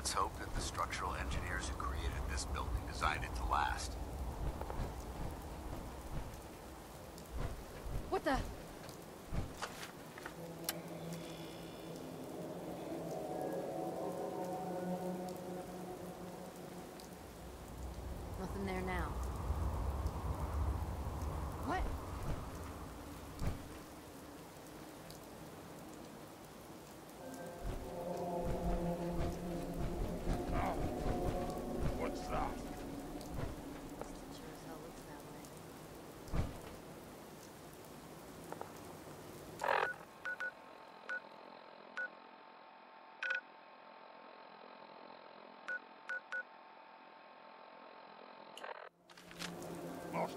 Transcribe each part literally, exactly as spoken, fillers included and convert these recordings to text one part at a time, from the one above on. Let's hope that the structural engineers who created this building designed it to last. What the? Nothing there now. What?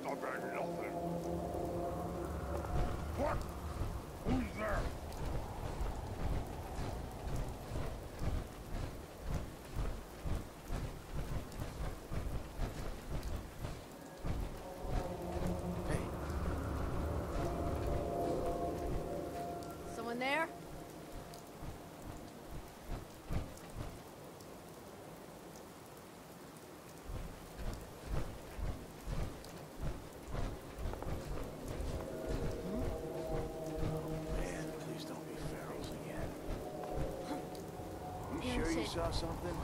Not very nothing. What? Who's there? Hey. Someone there? Saw something?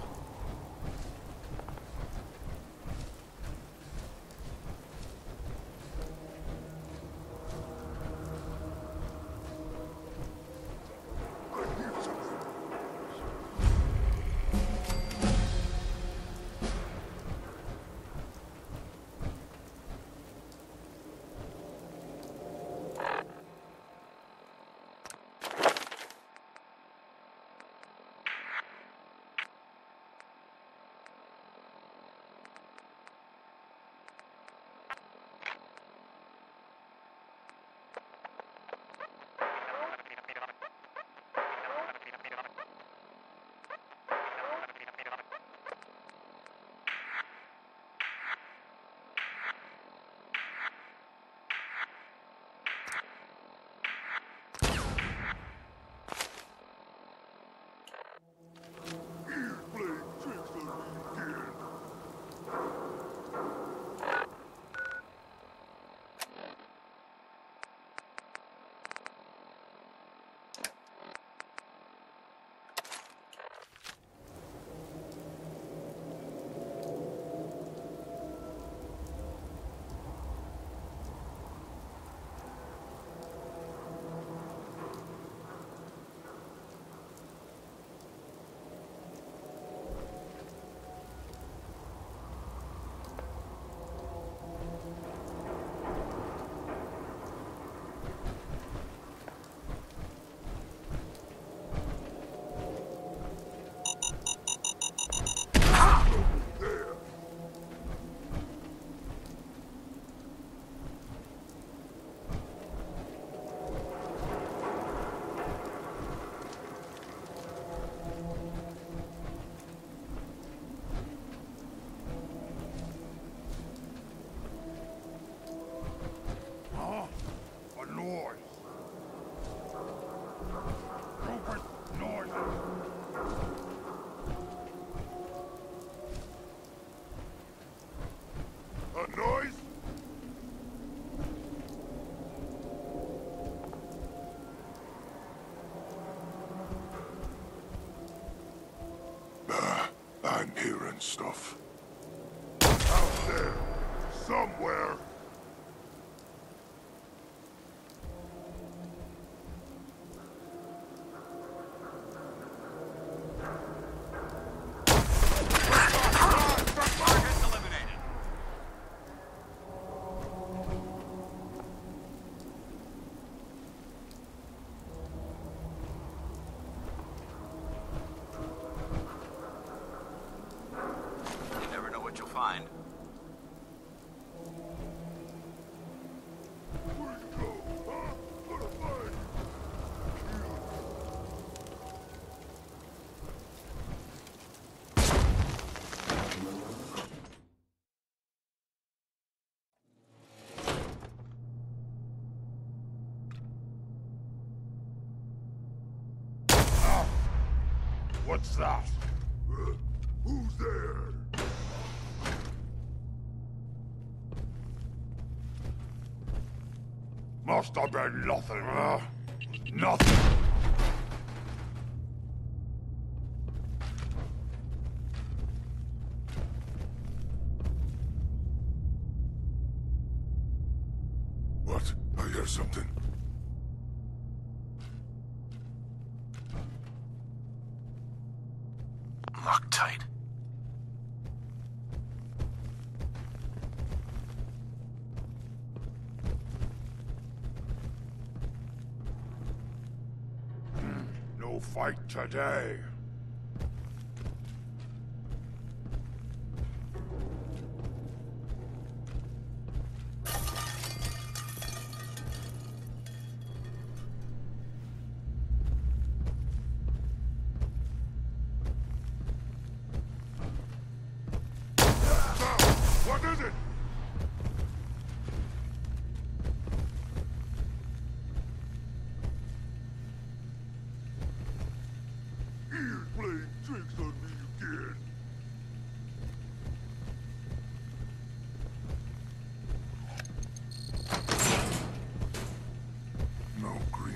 Stuff out there, somewhere. What's that? Who's there? Must have been nothing, huh? Nothing. What? I hear something. Loctite. No fight today.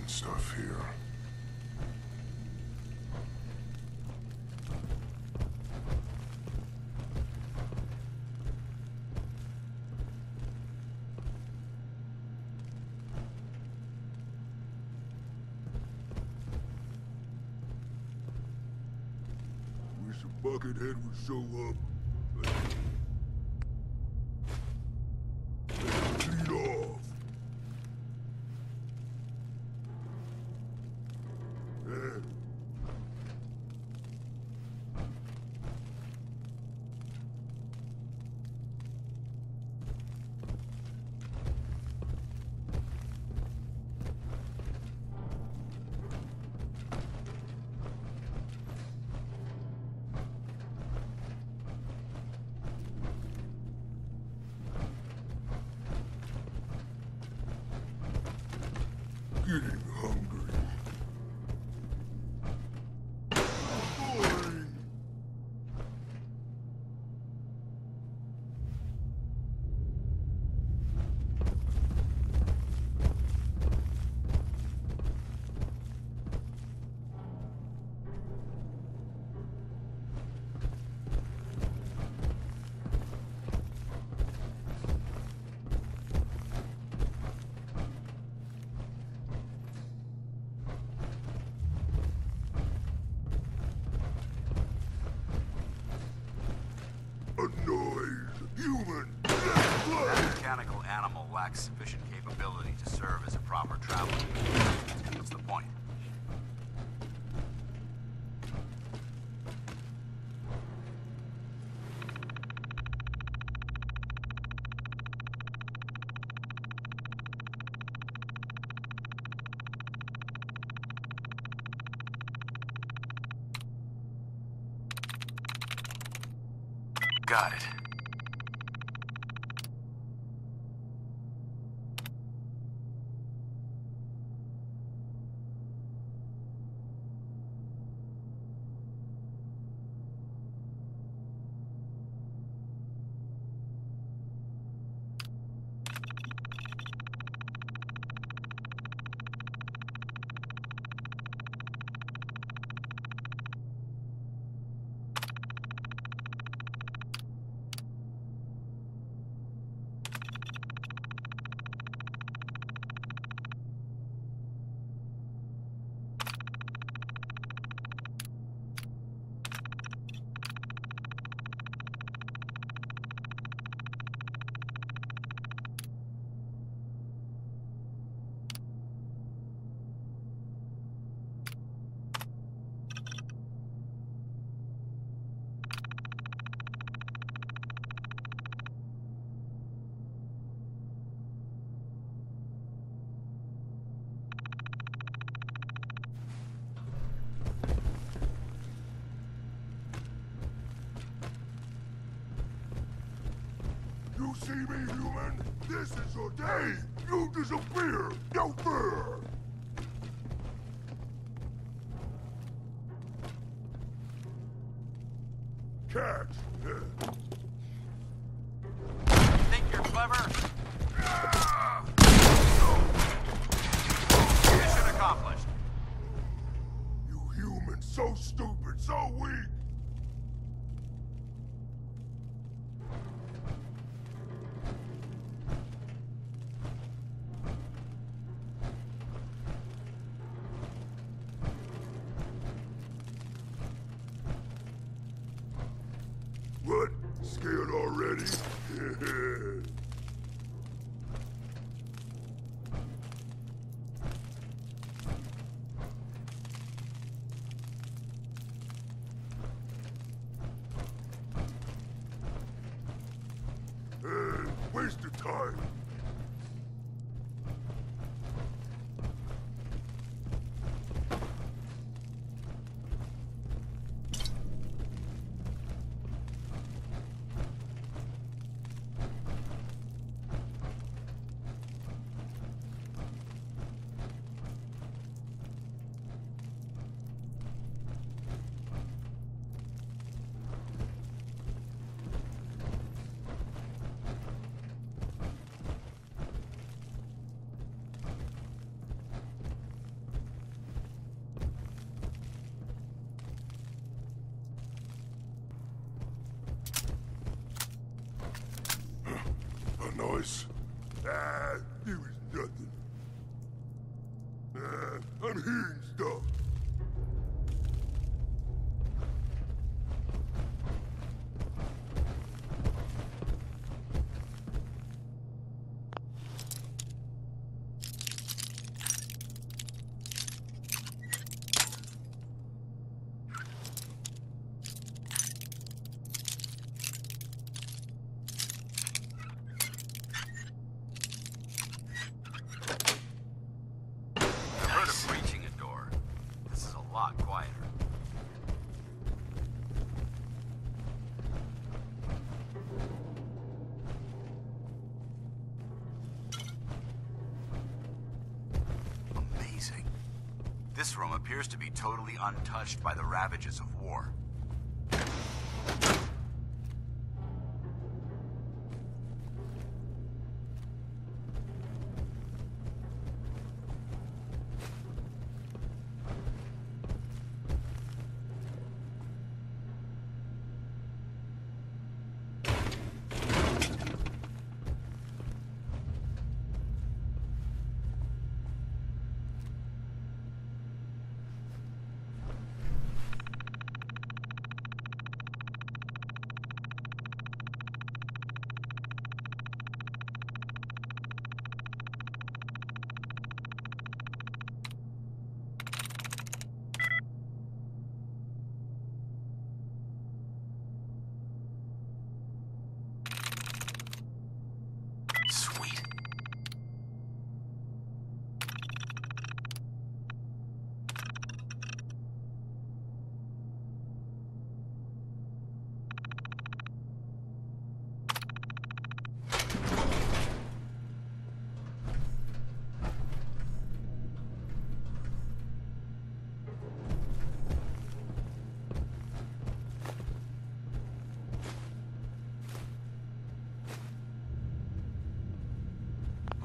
Stuff here. Wish a Buckethead would show up. Getting hungry. Boring. Annoyed human. That mechanical animal lacks sufficient capability to serve as a proper traveler. That's the point. Got it. You see me, human? This is your day! You disappear! No fear! Cat! Wasted time. Nice. Ah, he was nothing. Ah, I'm hearing stuff. This room appears to be totally untouched by the ravages of war.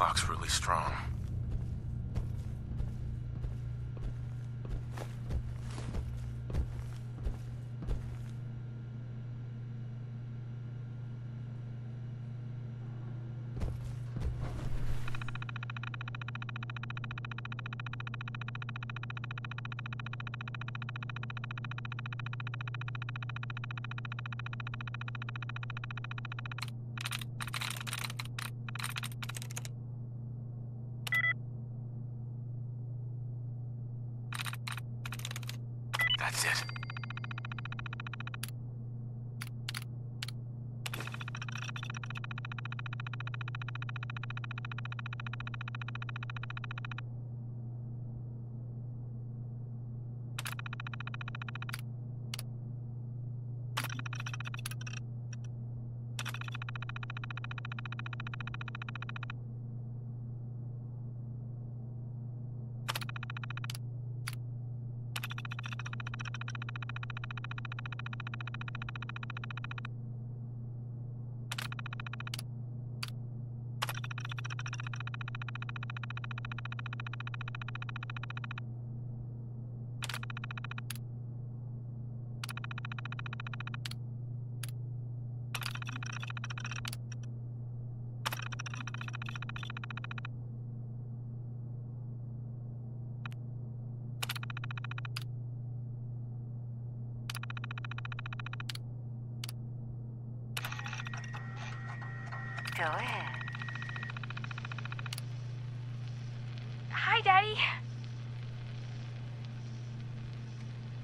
Lock's really strong. Go ahead. Hi, Daddy.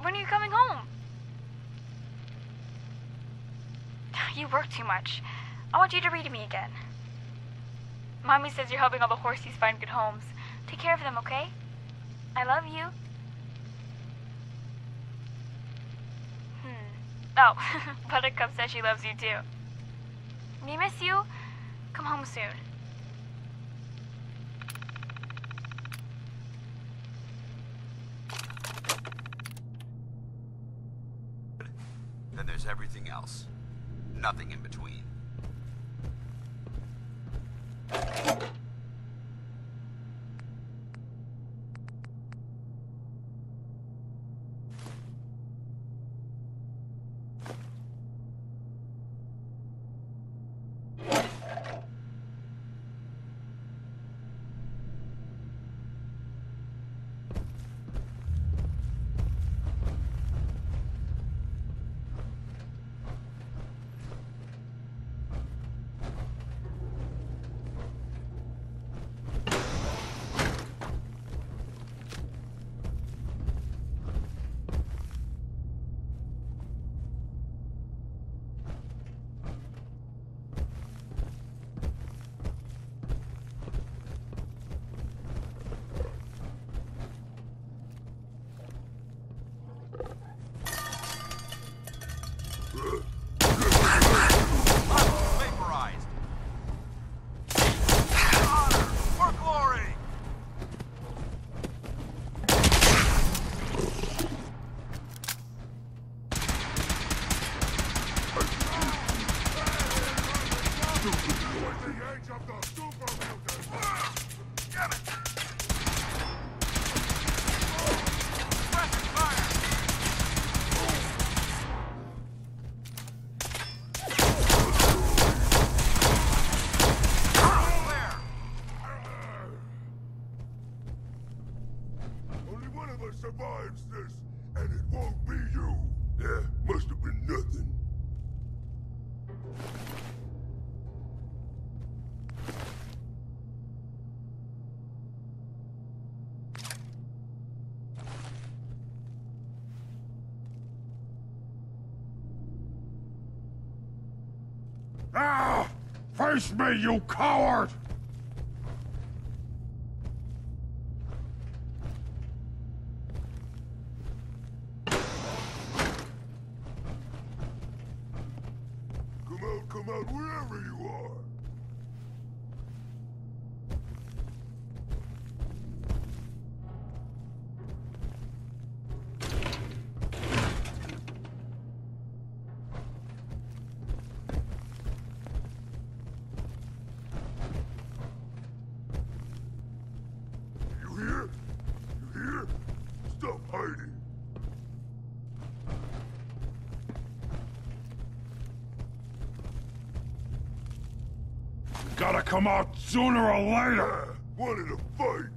When are you coming home? You work too much. I want you to read to me again. Mommy says you're helping all the horsies find good homes. Take care of them, okay? I love you. Hmm. Oh, Buttercup says she loves you too. We miss you. Come home soon. Then there's everything else. Nothing in between. Now! Face me, you coward! Come out, come out, wherever you are! Gotta come out sooner or later! Wanted to fight!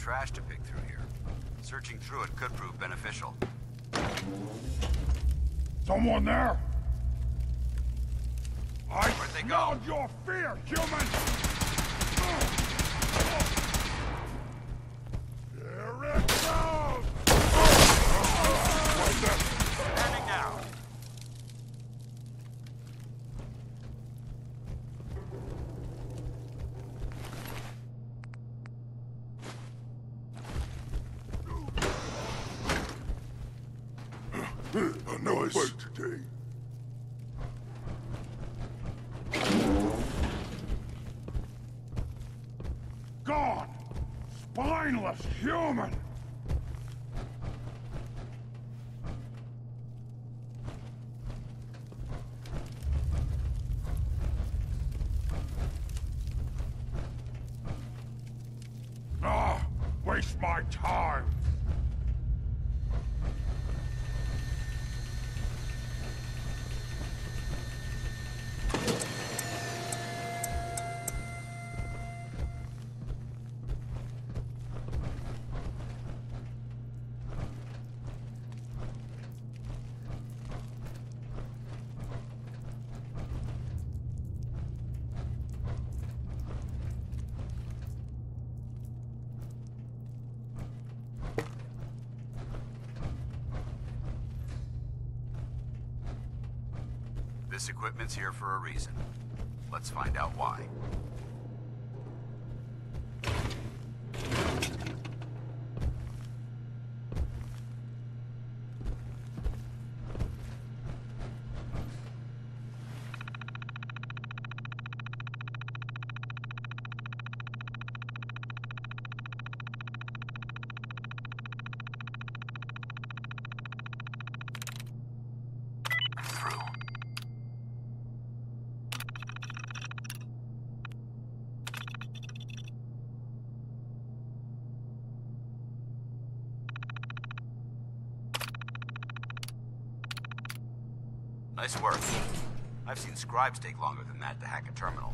trash to pick through here. Searching through it could prove beneficial. Someone there? I Where'd they go? Smelled your fear, human! Here it goes! Standing down. A nice work today. Gone! Spineless human! Ah! Waste my time! This equipment's here for a reason. Let's find out why. Nice work. I've seen scribes take longer than that to hack a terminal.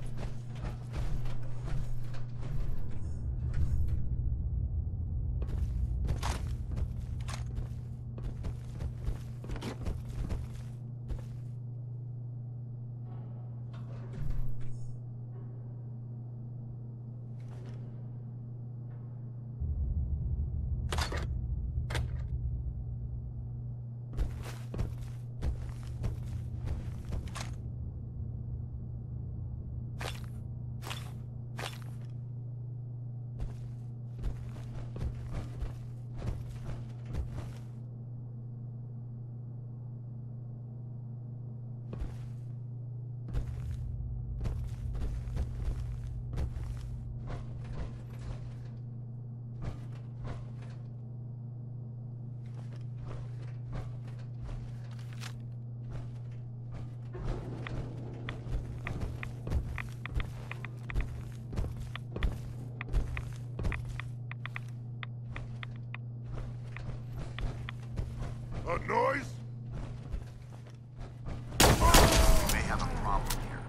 A noise? You may have a problem here.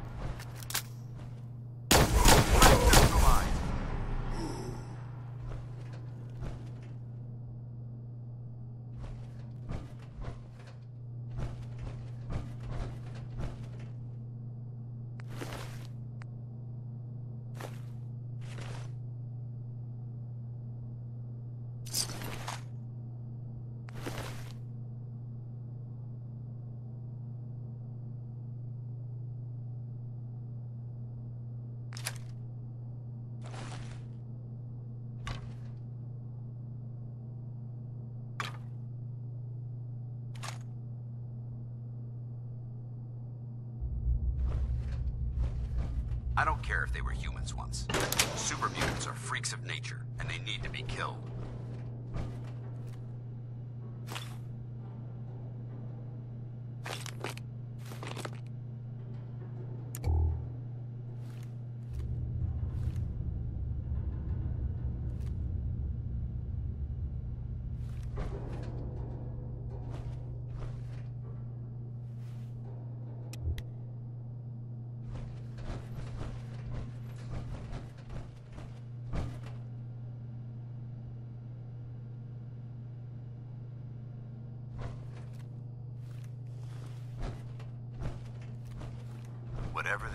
I don't care if they were humans once. Super mutants are freaks of nature, and they need to be killed.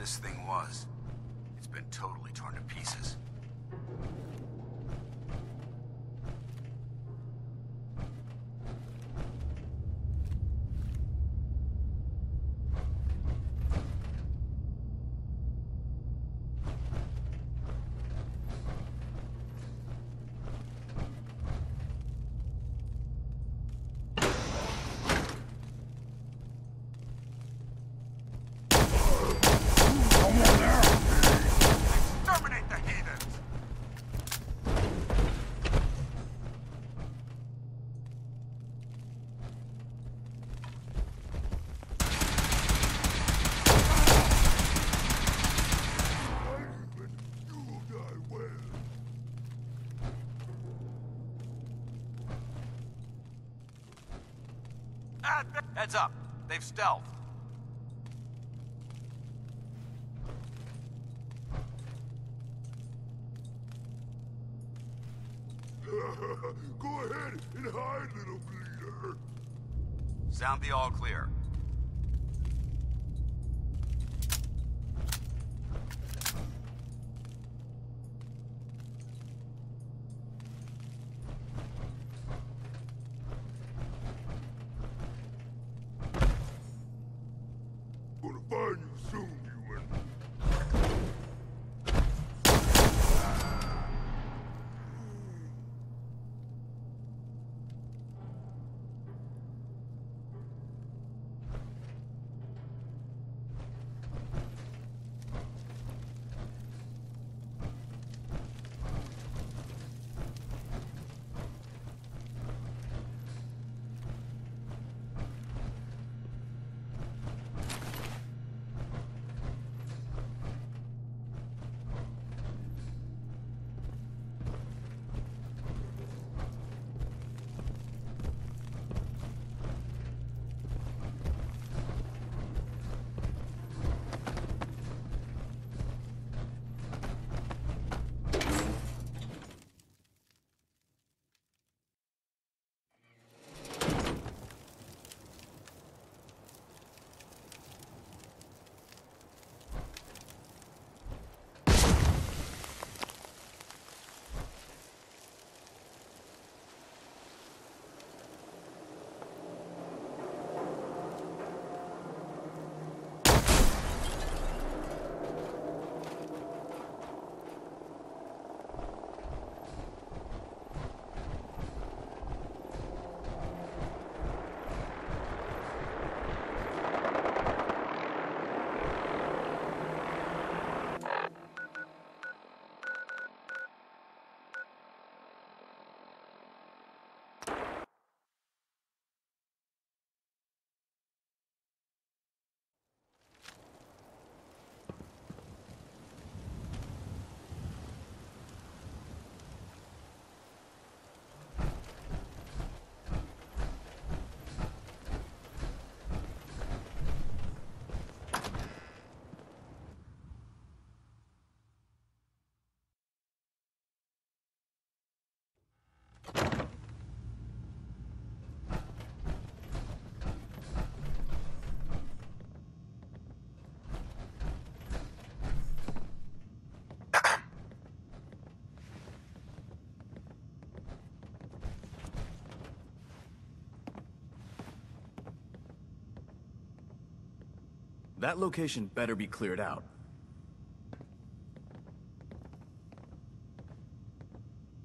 this thing was. It's been totally torn to pieces. Heads up, they've stealthed. Go ahead and hide, little bleeder. Sound the all clear. That location better be cleared out.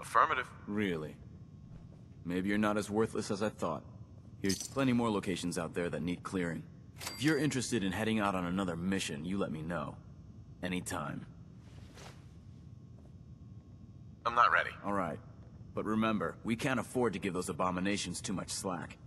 Affirmative. Really? Maybe you're not as worthless as I thought. Here's plenty more locations out there that need clearing. If you're interested in heading out on another mission, you let me know. Anytime. I'm not ready. All right. But remember, we can't afford to give those abominations too much slack.